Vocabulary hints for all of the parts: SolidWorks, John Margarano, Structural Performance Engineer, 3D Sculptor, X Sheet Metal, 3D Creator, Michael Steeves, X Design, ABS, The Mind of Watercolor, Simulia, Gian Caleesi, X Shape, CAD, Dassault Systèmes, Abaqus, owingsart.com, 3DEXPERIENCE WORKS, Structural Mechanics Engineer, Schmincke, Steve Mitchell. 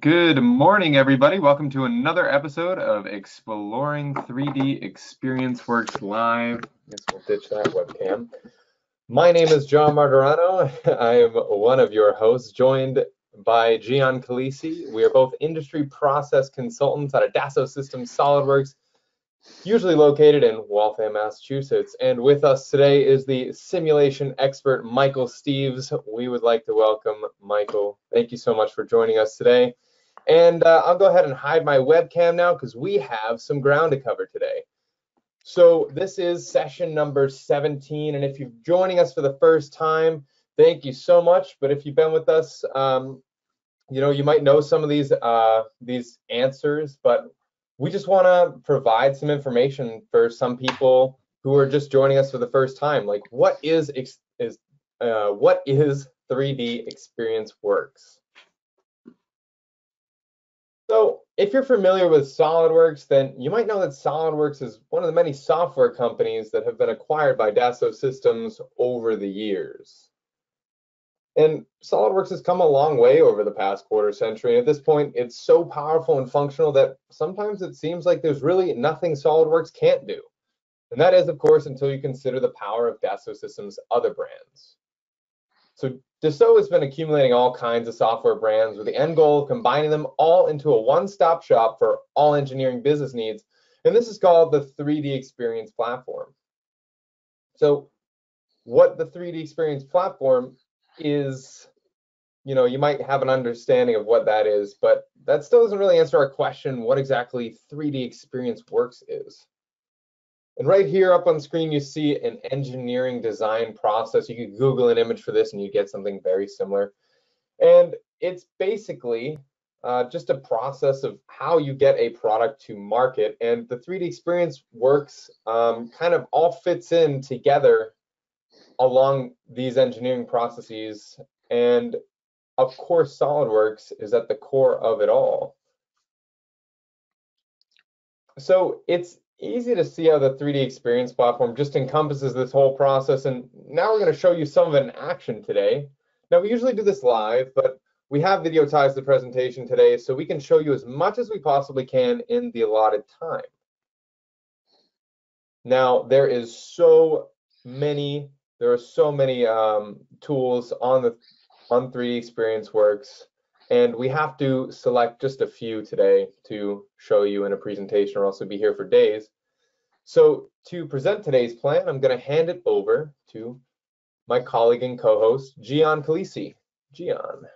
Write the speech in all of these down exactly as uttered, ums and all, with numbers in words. Good morning, everybody. Welcome to another episode of Exploring three D Experience Works Live. I guess we'll ditch that webcam. My name is John Margarano. I am one of your hosts, joined by Gian Caleesi. We are both industry process consultants out of Dassault Systems SolidWorks, usually located in Waltham, Massachusetts. And with us today is the simulation expert, Michael Steeves. We would like to welcome Michael. Thank you so much for joining us today. And uh, I'll go ahead and hide my webcam now because we have some ground to cover today. So this is session number seventeen. And if you're joining us for the first time, thank you so much. But if you've been with us, um, you know, you might know some of these, uh, these answers, but we just want to provide some information for some people who are just joining us for the first time. Like, what is is uh, what is three D Experience Works? So, if you're familiar with SolidWorks, then you might know that SolidWorks is one of the many software companies that have been acquired by Dassault Systems over the years. And SolidWorks has come a long way over the past quarter century. At this point, it's so powerful and functional that sometimes it seems like there's really nothing SolidWorks can't do. And that is, of course, until you consider the power of Dassault Systems' other brands. So Dassault has been accumulating all kinds of software brands with the end goal of combining them all into a one-stop shop for all engineering business needs. And this is called the three D Experience Platform. So what the three D Experience Platform is, you know, you might have an understanding of what that is, but that still doesn't really answer our question, what exactly three D Experience Works is. And right here up on screen, you see an engineering design process. You can Google an image for this and you get something very similar. And it's basically uh, just a process of how you get a product to market. And the three D Experience Works um, kind of all fits in together along these engineering processes, and of course SolidWorks is at the core of it all. So it's easy to see how the three D Experience Platform just encompasses this whole process, and now we're going to show you some of it in action today. Now, we usually do this live, but we have video ties to the presentation today, so we can show you as much as we possibly can in the allotted time. Now, there is so many There are so many um, tools on the on three D Experience Works, and we have to select just a few today to show you in a presentation, or else we'll be here for days. So to present today's plan, I'm going to hand it over to my colleague and co-host, Gian Caleesi. Gian.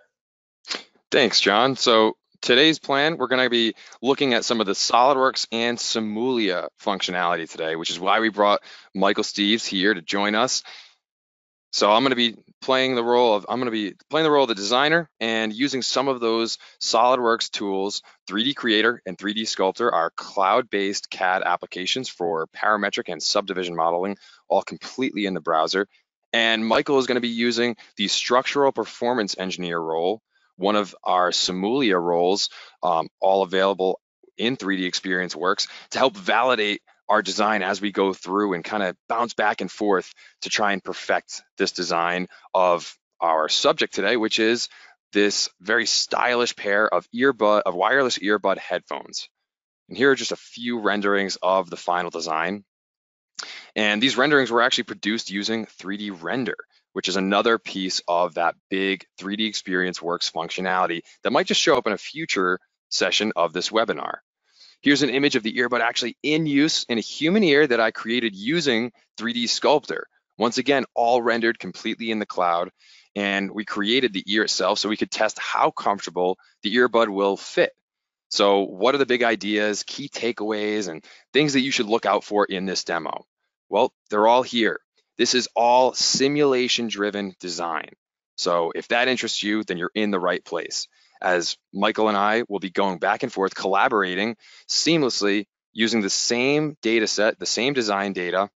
Thanks, John. So today's plan, we're going to be looking at some of the SolidWorks and Simulia functionality today, which is why we brought Michael Steeves here to join us. So I'm going to be playing the role of I'm going to be playing the role of the designer and using some of those SolidWorks tools. three D Creator and three D Sculptor are cloud-based C A D applications for parametric and subdivision modeling, all completely in the browser. And Michael is going to be using the Structural Performance Engineer role, one of our Simulia roles, um, all available in three D Experience Works, to help validate our design as we go through and kind of bounce back and forth to try and perfect this design of our subject today, which is this very stylish pair of earbud of wireless earbud headphones. And here are just a few renderings of the final design. And these renderings were actually produced using three D Render, which is another piece of that big three D Experience Works functionality that might just show up in a future session of this webinar. Here's an image of the earbud actually in use in a human ear that I created using three D Sculptor. Once again, all rendered completely in the cloud, and we created the ear itself so we could test how comfortable the earbud will fit. So what are the big ideas, key takeaways, and things that you should look out for in this demo? Well, they're all here. This is all simulation-driven design. So if that interests you, then you're in the right place, as Michael and I will be going back and forth, collaborating seamlessly using the same data set, the same design data,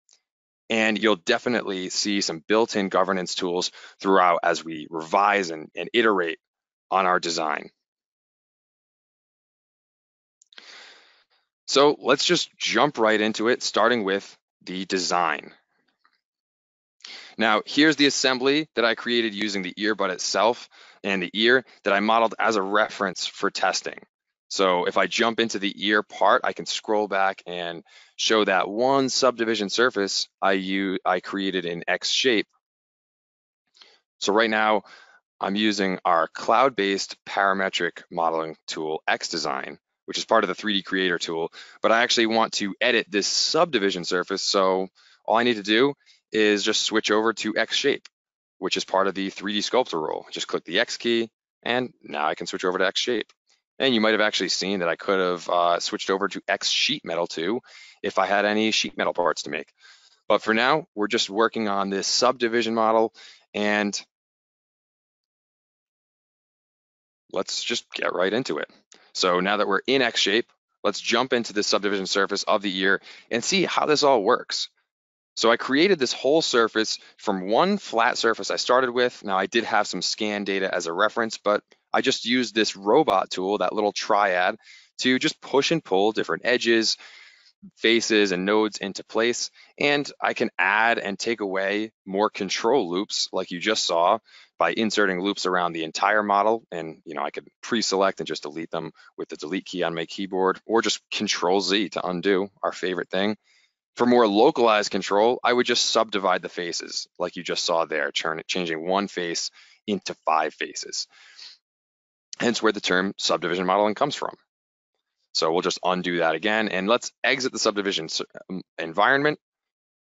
and you'll definitely see some built-in governance tools throughout as we revise and, and iterate on our design. So let's just jump right into it, starting with the design. Now, here's the assembly that I created using the earbud itself. and the ear that I modeled as a reference for testing. So if I jump into the ear part, I can scroll back and show that one subdivision surface I use, I created in X shape. So right now, I'm using our cloud-based parametric modeling tool, X Design, which is part of the three D Creator tool, but I actually want to edit this subdivision surface. So all I need to do is just switch over to X Shape, which is part of the three D Sculptor role. Just click the X key, and now I can switch over to X Shape. And you might have actually seen that I could have uh, switched over to X Sheet Metal too, if I had any sheet metal parts to make. But for now, we're just working on this subdivision model, and let's just get right into it. So now that we're in X Shape, let's jump into the subdivision surface of the ear and see how this all works. So I created this whole surface from one flat surface I started with. Now I did have some scan data as a reference, but I just used this robot tool, that little triad, to just push and pull different edges, faces, and nodes into place. And I can add and take away more control loops like you just saw by inserting loops around the entire model. And you know, I could pre-select and just delete them with the delete key on my keyboard, or just control Z to undo, our favorite thing. For more localized control, I would just subdivide the faces like you just saw there, changing one face into five faces. Hence where the term subdivision modeling comes from. So we'll just undo that again, and let's exit the subdivision environment.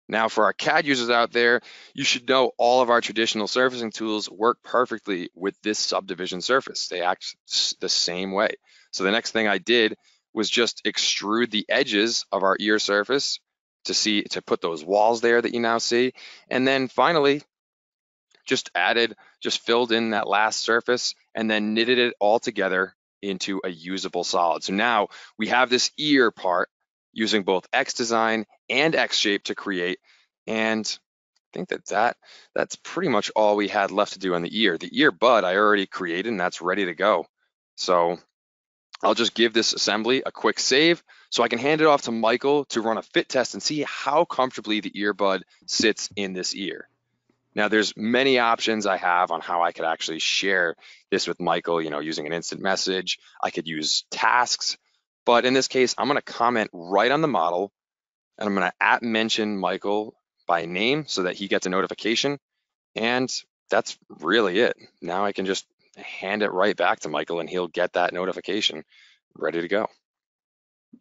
Now for our C A D users out there, you should know all of our traditional surfacing tools work perfectly with this subdivision surface. They act the same way. So the next thing I did was just extrude the edges of our ear surface to see, to put those walls there that you now see. And then finally, just added, just filled in that last surface and then knitted it all together into a usable solid. So now we have this ear part using both X Design and X Shape to create. And I think that, that that's pretty much all we had left to do on the ear. The ear bud I already created and that's ready to go. So I'll just give this assembly a quick save so I can hand it off to Michael to run a fit test and see how comfortably the earbud sits in this ear. Now there's many options I have on how I could actually share this with Michael, you know, using an instant message. I could use tasks, but in this case, I'm gonna comment right on the model and I'm gonna at mention Michael by name so that he gets a notification. And that's really it. Now I can just hand it right back to Michael and he'll get that notification ready to go.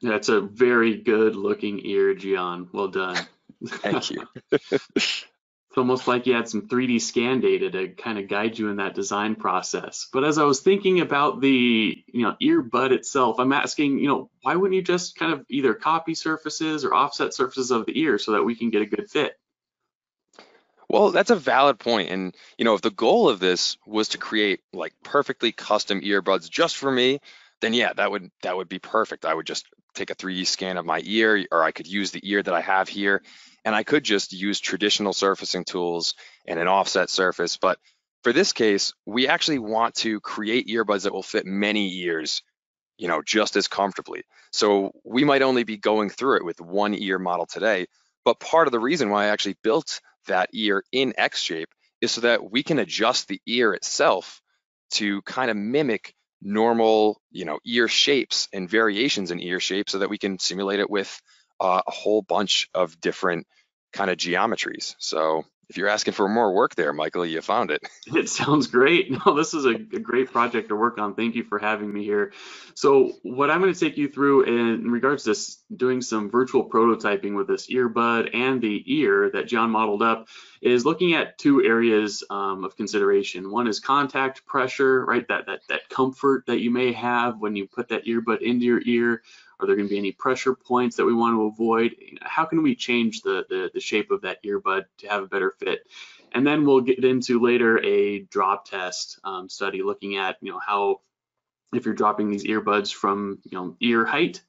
That's a very good looking ear, Gian. Well done. Thank you. It's almost like you had some three D scan data to kind of guide you in that design process. But as I was thinking about the, you know, earbud itself, I'm asking, you know, why wouldn't you just kind of either copy surfaces or offset surfaces of the ear so that we can get a good fit? Well, that's a valid point. And, you know, if the goal of this was to create like perfectly custom earbuds just for me, then yeah, that would that would be perfect. I would just take a three D scan of my ear, or I could use the ear that I have here. And I could just use traditional surfacing tools and an offset surface. But for this case, we actually want to create earbuds that will fit many ears, you know, just as comfortably. So we might only be going through it with one ear model today. But part of the reason why I actually built that ear in X Shape is so that we can adjust the ear itself to kind of mimic normal, you know, ear shapes and variations in ear shape so that we can simulate it with Uh, a whole bunch of different kind of geometries. So if you're asking for more work there, Michael, you found it. It sounds great. No, this is a, a great project to work on. Thank you for having me here. So what I'm going to take you through in regards to this, doing some virtual prototyping with this earbud and the ear that Gian modeled up, is looking at two areas um, of consideration. One is contact pressure, right? That, that, that comfort that you may have when you put that earbud into your ear. Are there going to be any pressure points that we want to avoid? How can we change the, the, the shape of that earbud to have a better fit? And then we'll get into later a drop test um, study looking at, you know, how, if you're dropping these earbuds from, you know, ear height,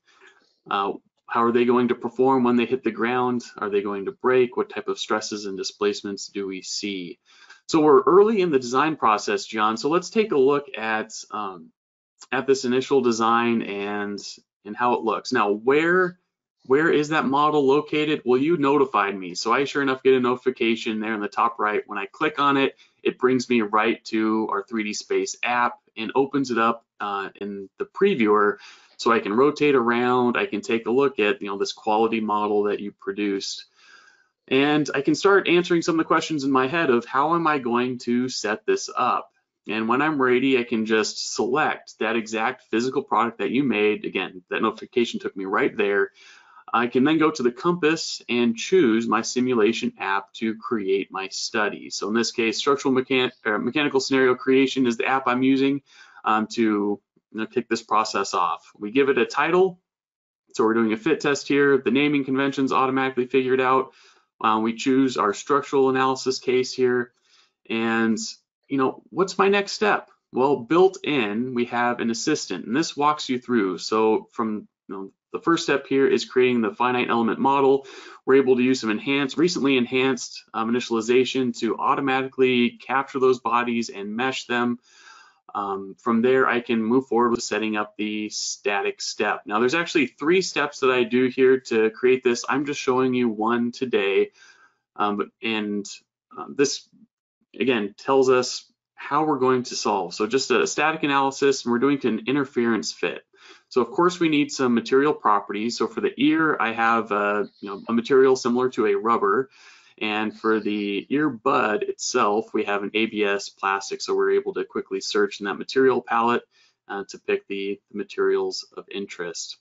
uh, how are they going to perform when they hit the ground? Are they going to break? What type of stresses and displacements do we see? So we're early in the design process, Gian. So let's take a look at, um, at this initial design and and how it looks. Now, where where is that model located? Well, you notified me. So I sure enough get a notification there in the top right. When I click on it, it brings me right to our three D Space app and opens it up uh, in the previewer, so I can rotate around, I can take a look at, you know, this quality model that you produced, and I can start answering some of the questions in my head of how am I going to set this up. And when I'm ready, I can just select that exact physical product that you made. Again, that notification took me right there. I can then go to the compass and choose my simulation app to create my study. So in this case, structural mechan or mechanical scenario creation is the app I'm using um, to you know, kick this process off. We give it a title. So we're doing a fit test here. The naming convention's automatically figured out. Um, we choose our structural analysis case here. And you know, what's my next step? Well, built in, we have an assistant, and this walks you through. So from you know, the first step here is creating the finite element model. We're able to use some enhanced, recently enhanced um, initialization to automatically capture those bodies and mesh them. Um, from there, I can move forward with setting up the static step. Now, there's actually three steps that I do here to create this. I'm just showing you one today, um, and uh, this, again, tells us how we're going to solve. So just a static analysis, and we're doing an interference fit. So of course we need some material properties. So for the ear, I have a, you know, a material similar to a rubber. And for the ear bud itself, we have an A B S plastic. So we're able to quickly search in that material palette uh, to pick the materials of interest.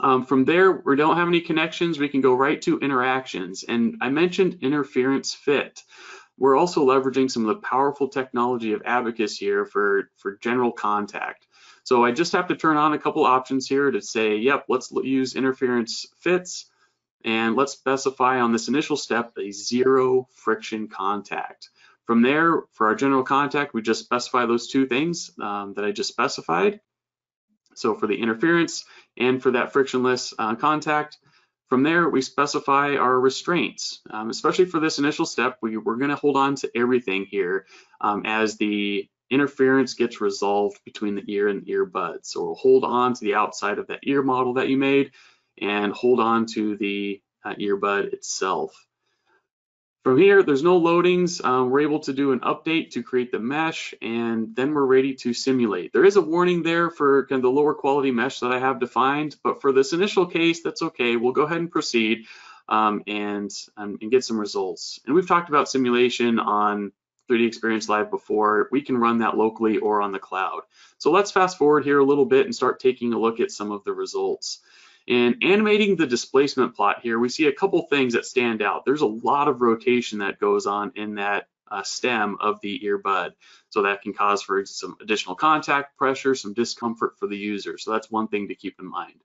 Um, from there, we don't have any connections. We can go right to interactions. And I mentioned interference fit. We're also leveraging some of the powerful technology of Abaqus here for, for general contact. So I just have to turn on a couple options here to say, yep, let's use interference fits, and let's specify on this initial step a zero friction contact. From there, for our general contact, we just specify those two things um, that I just specified. So for the interference and for that frictionless uh, contact, from there, we specify our restraints, um, especially for this initial step. We, we're going to hold on to everything here um, as the interference gets resolved between the ear and the ear bud. So we'll hold on to the outside of that ear model that you made and hold on to the uh, earbud itself. From here, there's no loadings. Um, we're able to do an update to create the mesh, and then we're ready to simulate. There is a warning there for kind of the lower quality mesh that I have defined, but for this initial case, that's okay. We'll go ahead and proceed um, and, um, and get some results. And we've talked about simulation on three D Experience Live before. We can run that locally or on the cloud. So let's fast forward here a little bit and start taking a look at some of the results. In animating the displacement plot here, we see a couple things that stand out. There's a lot of rotation that goes on in that uh, stem of the earbud. So that can cause for some additional contact pressure, some discomfort for the user. So that's one thing to keep in mind.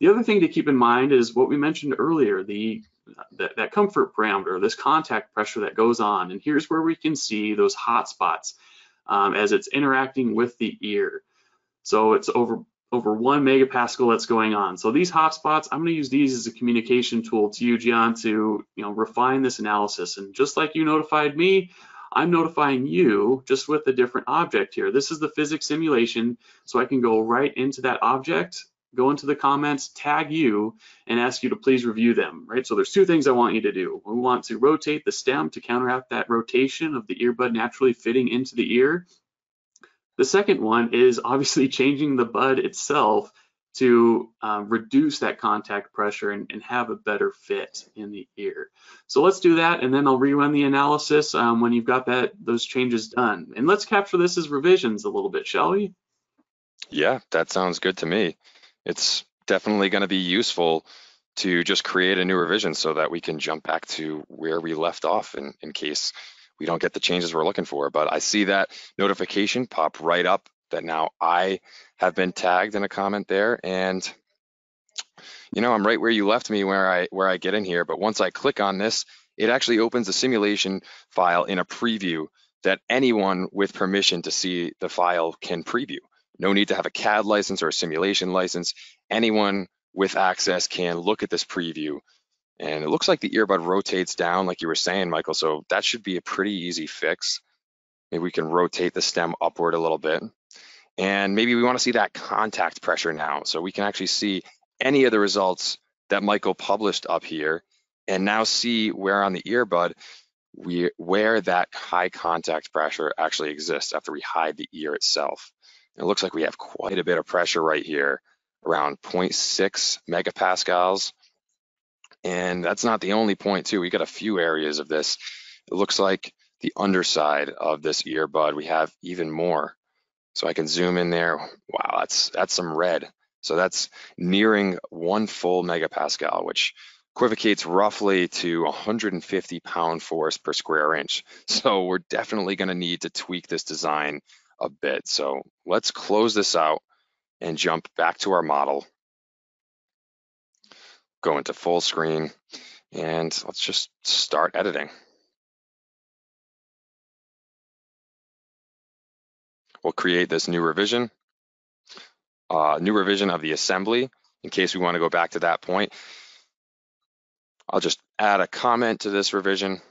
The other thing to keep in mind is what we mentioned earlier, the that, that comfort parameter, this contact pressure that goes on. And here's where we can see those hot spots um, as it's interacting with the ear. So it's over over one megapascal that's going on. So these hotspots, I'm going to use these as a communication tool to you, Gian, to you know, refine this analysis. And just like you notified me, I'm notifying you just with a different object here. This is the physics simulation, so I can go right into that object, go into the comments, tag you, and ask you to please review them, right? So there's two things I want you to do. We want to rotate the stem to counteract that rotation of the earbud naturally fitting into the ear. The second one is obviously changing the bud itself to uh, reduce that contact pressure and, and have a better fit in the ear. So let's do that, and then I'll rerun the analysis um, when you've got that those changes done. And let's capture this as revisions a little bit, shall we? Yeah, that sounds good to me. It's definitely going to be useful to just create a new revision so that we can jump back to where we left off in, in case we don't get the changes we're looking for. But I see that notification pop right up that now I have been tagged in a comment there, and you know, I'm right where you left me where I where I get in here. But once I click on this, it actually opens a simulation file in a preview that anyone with permission to see the file can preview. No need to have a C A D license or a simulation license. Anyone with access can look at this preview. And it looks like the earbud rotates down, like you were saying, Michael, so that should be a pretty easy fix. Maybe we can rotate the stem upward a little bit. And maybe we want to see that contact pressure now. So we can actually see any of the results that Michael published up here and now see where on the earbud we, where that high contact pressure actually exists after we hide the ear itself. And it looks like we have quite a bit of pressure right here, around zero point six megapascals. And that's not the only point too. We got a few areas of this. It looks like the underside of this earbud, we have even more. So I can zoom in there. Wow, that's that's some red. So that's nearing one full megapascal, which equivocates roughly to one hundred fifty pound force per square inch. So we're definitely gonna need to tweak this design a bit. So let's close this out and jump back to our model. Go into full screen and let's just start editing. We'll create this new revision, uh, new revision of the assembly in case we want to go back to that point. I'll just add a comment to this revision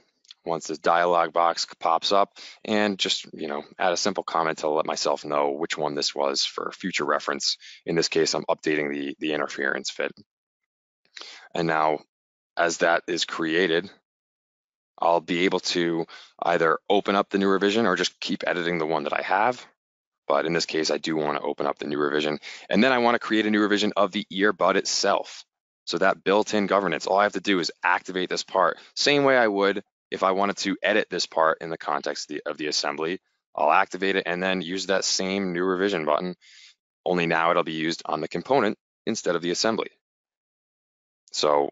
once this dialog box pops up and just, you know, add a simple comment to let myself know which one this was for future reference. In this case, I'm updating the, the interference fit. And now as that is created, I'll be able to either open up the new revision or just keep editing the one that I have. But in this case, I do want to open up the new revision. And then I want to create a new revision of the earbud itself. So that built-in governance, all I have to do is activate this part. Same way I would if I wanted to edit this part in the context of the, of the assembly. I'll activate it and then use that same new revision button, only now it'll be used on the component instead of the assembly. So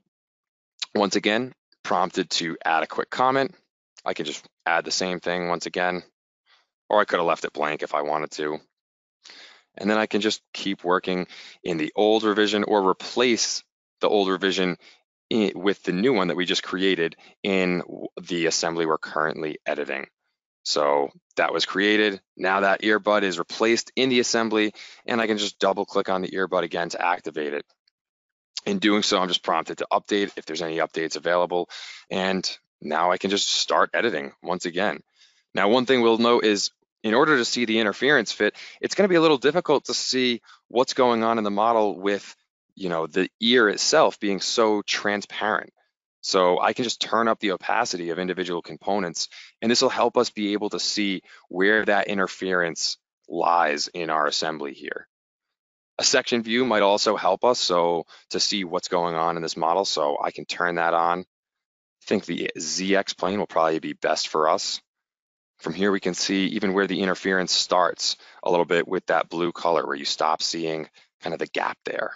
once again, prompted to add a quick comment. I can just add the same thing once again, or I could have left it blank if I wanted to. And then I can just keep working in the old revision or replace the old revision in, with the new one that we just created in the assembly we're currently editing. So that was created. Now that earbud is replaced in the assembly and I can just double click on the earbud again to activate it. In doing so, I'm just prompted to update if there's any updates available. And now I can just start editing once again. Now, one thing we'll note is in order to see the interference fit, it's going to be a little difficult to see what's going on in the model with, you know, the ear itself being so transparent. So I can just turn up the opacity of individual components, and this will help us be able to see where that interference lies in our assembly here. A section view might also help us so to see what's going on in this model, so I can turn that on. I think the Z X plane will probably be best for us. From here we can see even where the interference starts a little bit with that blue color where you stop seeing kind of the gap there.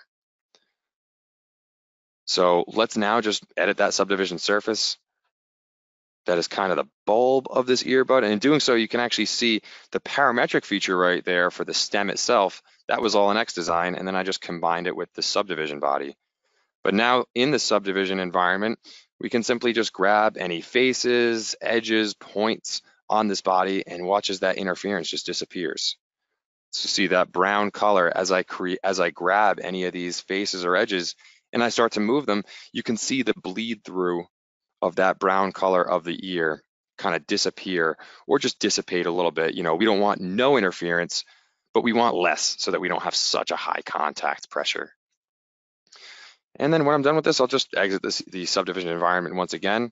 So let's now just edit that subdivision surface. That is kind of the bulb of this earbud. And in doing so, you can actually see the parametric feature right there for the stem itself. That was all in X Design, and then I just combined it with the subdivision body. But now in the subdivision environment, we can simply just grab any faces, edges, points on this body and watch as that interference just disappears. So see that brown color as I create, as I grab any of these faces or edges and I start to move them, you can see the bleed through of that brown color of the ear kind of disappear or just dissipate a little bit. You know, we don't want no interference, but we want less so that we don't have such a high contact pressure. And then when I'm done with this, I'll just exit this, the subdivision environment once again.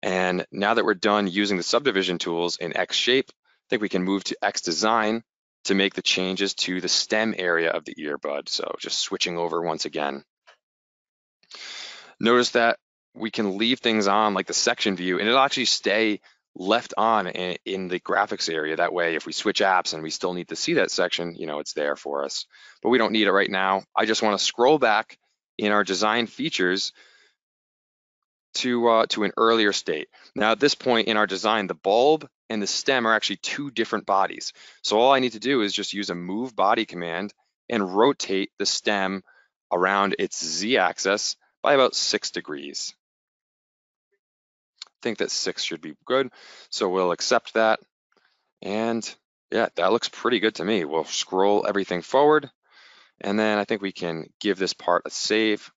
And now that we're done using the subdivision tools in X Shape, I think we can move to X Design to make the changes to the stem area of the earbud. So just switching over once again. Notice that we can leave things on like the section view and it'll actually stay left on in, in the graphics area. That way, if we switch apps and we still need to see that section, you know, it's there for us, but we don't need it right now. I just want to scroll back in our design features to, uh, to an earlier state. Now at this point in our design, the bulb and the stem are actually two different bodies. So all I need to do is just use a move body command and rotate the stem around its Z axis by about six degrees. Think that six should be good, so we'll accept that. And yeah, that looks pretty good to me. We'll scroll everything forward, and then I think we can give this part a save.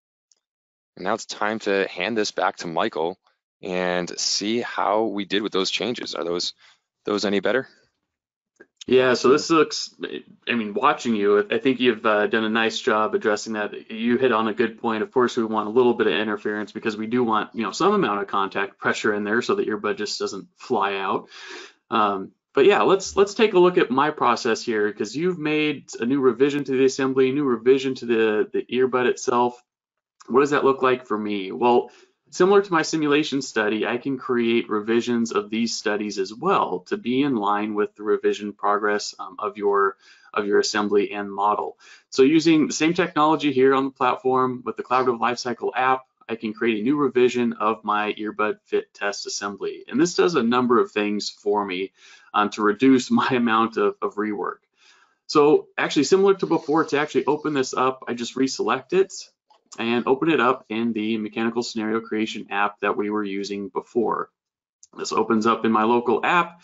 And now it's time to hand this back to Michael and see how we did with those changes. Are those those any better? Yeah, so this looks, I mean, watching you, I think you've uh, done a nice job addressing that. You hit on a good point. Of course, we want a little bit of interference because we do want, you know, some amount of contact pressure in there so that your bud just doesn't fly out. Um, but yeah, let's let's take a look at my process here, because you've made a new revision to the assembly, new revision to the, the earbud itself. What does that look like for me? Well, similar to my simulation study, I can create revisions of these studies as well to be in line with the revision progress um, of your of your assembly and model. So using the same technology here on the platform with the Collaborative Lifecycle app, I can create a new revision of my earbud fit test assembly. And this does a number of things for me um, to reduce my amount of, of rework. So actually, similar to before, to actually open this up, I just reselect it and open it up in the mechanical scenario creation app that we were using before. This opens up in my local app,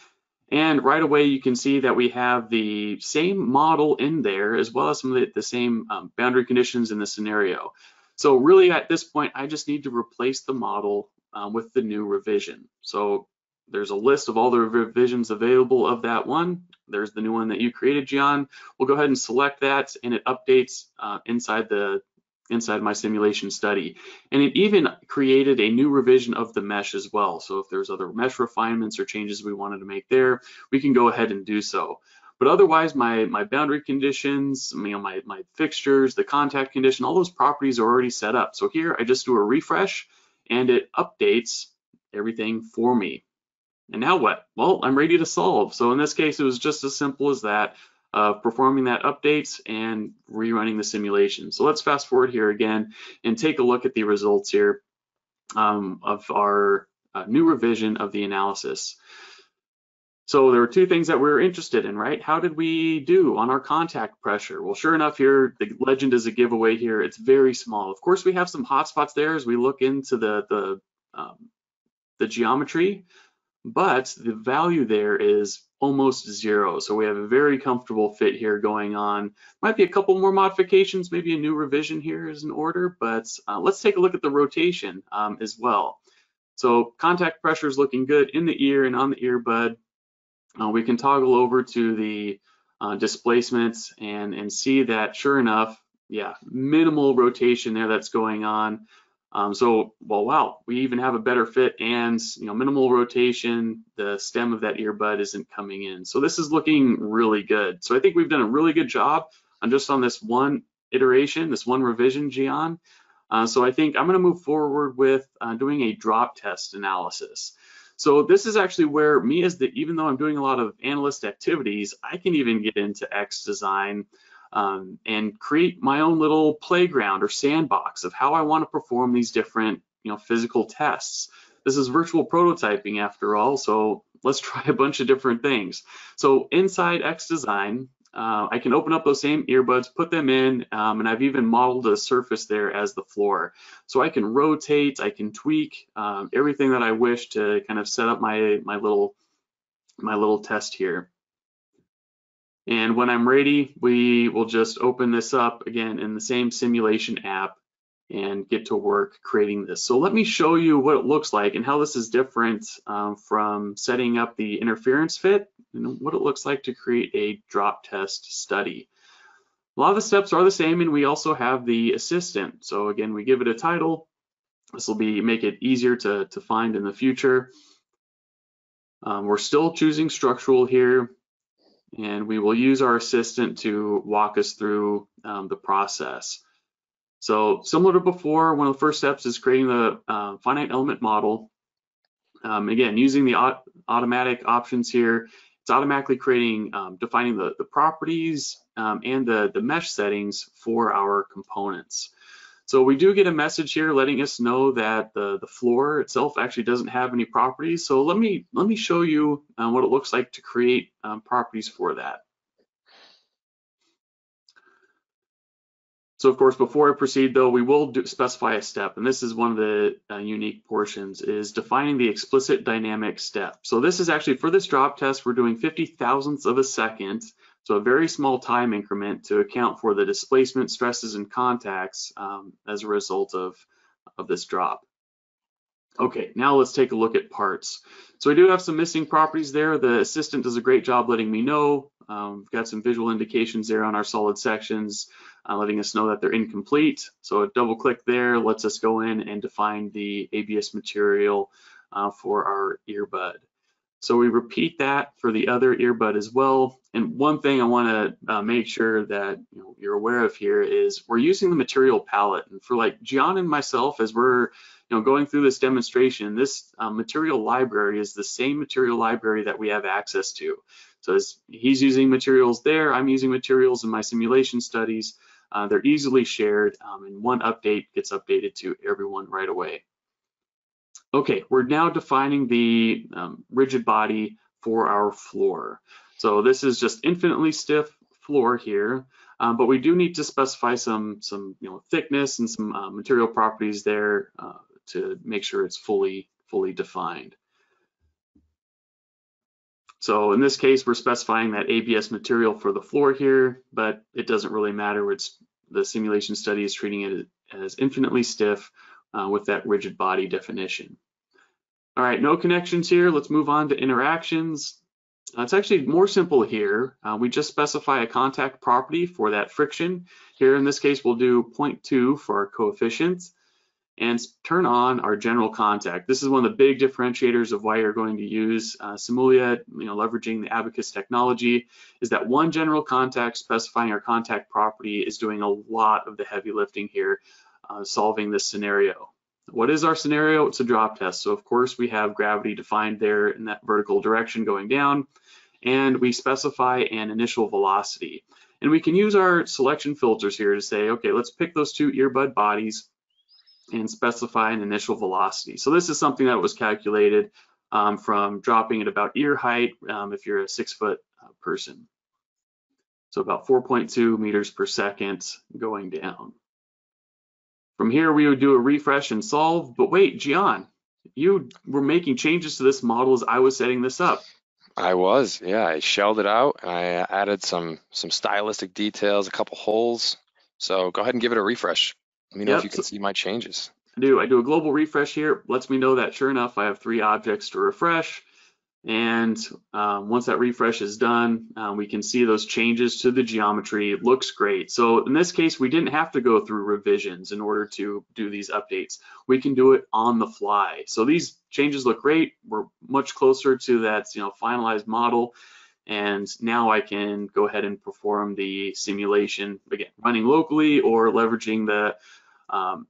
and right away you can see that we have the same model in there, as well as some of the, the same um, boundary conditions in the scenario. So really at this point, I just need to replace the model um, with the new revision. So there's a list of all the revisions available of that one. There's the new one that you created, Gian. We'll go ahead and select that, and it updates uh, inside the inside my simulation study. And it even created a new revision of the mesh as well. So if there's other mesh refinements or changes we wanted to make there, we can go ahead and do so. But otherwise, my, my boundary conditions, you know, my, my fixtures, the contact condition, all those properties are already set up. So here I just do a refresh and it updates everything for me. And now what? Well, I'm ready to solve. So in this case, it was just as simple as that. Uh, performing that update and rerunning the simulation. So let's fast forward here again and take a look at the results here um, of our uh, new revision of the analysis. So there were two things that we were interested in, right? How did we do on our contact pressure? Well, sure enough here, the legend is a giveaway here. It's very small. Of course, we have some hotspots there as we look into the, the, um, the geometry, but the value there is almost zero. So we have a very comfortable fit here going on. Might be a couple more modifications, maybe a new revision here is in order, but uh, let's take a look at the rotation um, as well. So contact pressure is looking good in the ear and on the earbud. Uh, we can toggle over to the uh, displacements and, and see that sure enough, yeah, minimal rotation there that's going on. Um, so, well, wow, we even have a better fit and, you know, minimal rotation, the stem of that earbud isn't coming in. So this is looking really good. So I think we've done a really good job on just on this one iteration, this one revision, Gian. Uh, so I think I'm gonna move forward with uh, doing a drop test analysis. So this is actually where me as the, even though I'm doing a lot of analyst activities, I can even get into X Design Um, and create my own little playground or sandbox of how I want to perform these different, you know, physical tests. This is virtual prototyping after all, so let's try a bunch of different things. So inside X Design, uh, I can open up those same earbuds, put them in, um, and I've even modeled a surface there as the floor. So I can rotate, I can tweak um, everything that I wish to kind of set up my my little my little test here. And when I'm ready, we will just open this up again in the same simulation app and get to work creating this. So let me show you what it looks like and how this is different um, from setting up the interference fit and what it looks like to create a drop test study. A lot of the steps are the same, and we also have the assistant. So again, we give it a title. This will be make it easier to, to find in the future. Um, we're still choosing structural here. And we will use our assistant to walk us through um, the process. So similar to before, one of the first steps is creating the uh, finite element model. Um, again, using the aut automatic options here, it's automatically creating, um, defining the, the properties um, and the, the mesh settings for our components. So we do get a message here letting us know that the, the floor itself actually doesn't have any properties. So let me let me show you um, what it looks like to create um, properties for that. So of course, before I proceed though, we will do, specify a step, and this is one of the uh, unique portions, is defining the explicit dynamic step. So this is actually, for this drop test, we're doing fifty thousandths of a second. So a very small time increment to account for the displacement, stresses, and contacts um, as a result of, of this drop. Okay, now let's take a look at parts. So we do have some missing properties there. The assistant does a great job letting me know Um, we've got some visual indications there on our solid sections, uh, letting us know that they're incomplete. So a double click there lets us go in and define the A B S material uh, for our earbud. So we repeat that for the other earbud as well. And one thing I want to uh, make sure that you know, you're aware of here is we're using the material palette. And for like Gian and myself, as we're you know going through this demonstration, this uh, material library is the same material library that we have access to. So as he's using materials there, I'm using materials in my simulation studies. Uh, they're easily shared, um, and one update gets updated to everyone right away. Okay, we're now defining the um, rigid body for our floor. So this is just infinitely stiff floor here, um, but we do need to specify some some you know thickness and some uh, material properties there uh, to make sure it's fully fully defined. So in this case, we're specifying that A B S material for the floor here, but it doesn't really matter. It's, the simulation study is treating it as infinitely stiff uh, with that rigid body definition. All right, no connections here. Let's move on to interactions. Uh, it's actually more simple here. Uh, we just specify a contact property for that friction. Here in this case, we'll do zero point two for our coefficients and turn on our general contact. This is one of the big differentiators of why you're going to use uh, Simulia, you know, leveraging the Abaqus technology, is that one general contact specifying our contact property is doing a lot of the heavy lifting here, uh, solving this scenario. What is our scenario? It's a drop test. So of course we have gravity defined there in that vertical direction going down, and we specify an initial velocity. And we can use our selection filters here to say, okay, let's pick those two earbud bodies and specify an initial velocity. So this is something that was calculated um, from dropping at about ear height um, if you're a six foot uh, person. So about four point two meters per second going down. From here, we would do a refresh and solve, but wait, Gian, you were making changes to this model as I was setting this up. I was, yeah, I shelled it out and I added some, some stylistic details, a couple holes. So go ahead and give it a refresh. Let me know yep. if you can see my changes. I do. I do a global refresh here. Lets me know that sure enough, I have three objects to refresh. And um, once that refresh is done, uh, we can see those changes to the geometry. It looks great. So in this case, we didn't have to go through revisions in order to do these updates. We can do it on the fly. So these changes look great. We're much closer to that, you know, finalized model. And now I can go ahead and perform the simulation again, running locally or leveraging the Um,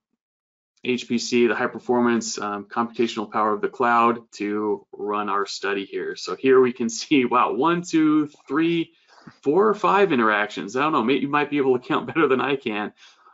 H P C, the high performance um, computational power of the cloud to run our study here. So here we can see, wow, one, two, three, four or five interactions. I don't know, maybe you might be able to count better than I can,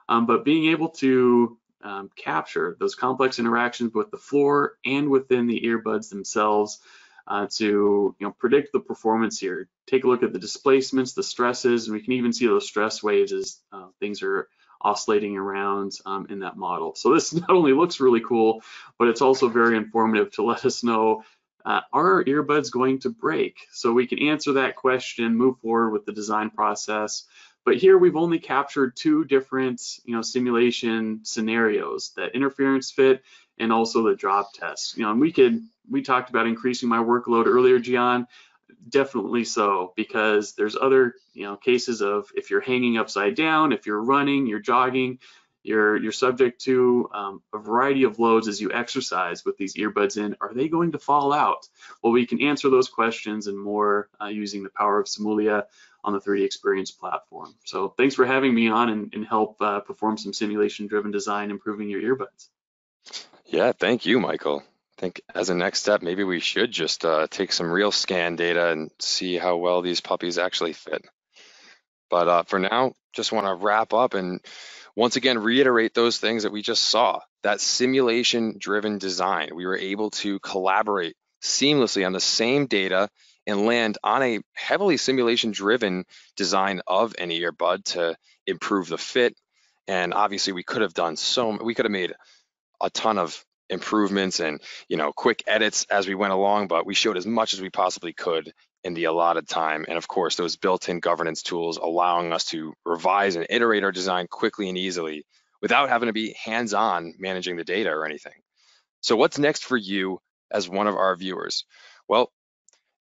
um, but being able to um, capture those complex interactions with the floor and within the earbuds themselves uh, to you know predict the performance here. Take a look at the displacements, the stresses, and we can even see those stress waves as uh, things are oscillating around um, in that model. So this not only looks really cool, but it's also very informative to let us know, uh, are our earbuds going to break? So we can answer that question, move forward with the design process. But here we've only captured two different you know, simulation scenarios, the interference fit and also the drop test. You know, and we could, we talked about increasing my workload earlier, Gian. Definitely so, because there's other you know cases of if you're hanging upside down, if you're running, you're jogging, you're you're subject to um, a variety of loads as you exercise with these earbuds in. Are they going to fall out? Well, we can answer those questions and more uh, using the power of Simulia on the three D Experience platform. So thanks for having me on and, and help uh, perform some simulation-driven design, improving your earbuds. Yeah, thank you, Michael. I think as a next step, maybe we should just uh, take some real scan data and see how well these puppies actually fit. But uh, for now, just want to wrap up and once again reiterate those things that we just saw. That simulation-driven design, we were able to collaborate seamlessly on the same data and land on a heavily simulation-driven design of an earbud to improve the fit. And obviously, we could have done so. We could have made a ton of improvements and you know quick edits as we went along, but we showed as much as we possibly could in the allotted time, and of course those built-in governance tools allowing us to revise and iterate our design quickly and easily without having to be hands-on managing the data or anything. So what's next for you as one of our viewers? Well,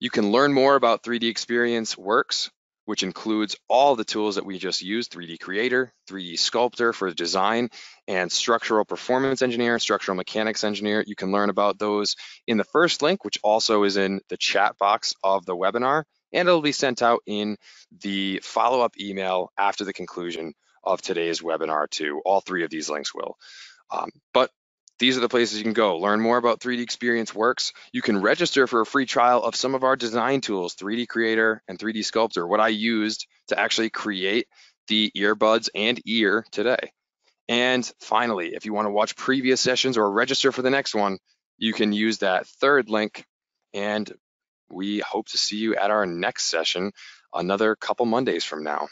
you can learn more about three D Experience Works which includes all the tools that we just used, three D Creator, three D Sculptor for design, and Structural Performance Engineer, Structural Mechanics Engineer. You can learn about those in the first link, which also is in the chat box of the webinar, and it'll be sent out in the follow-up email after the conclusion of today's webinar too. All three of these links will. Um, but these are the places you can go, learn more about three D Experience Works. You can register for a free trial of some of our design tools, three D Creator and three D Sculptor, what I used to actually create the earbuds and ear today. And finally, if you want to watch previous sessions or register for the next one, you can use that third link. And we hope to see you at our next session, another couple Mondays from now.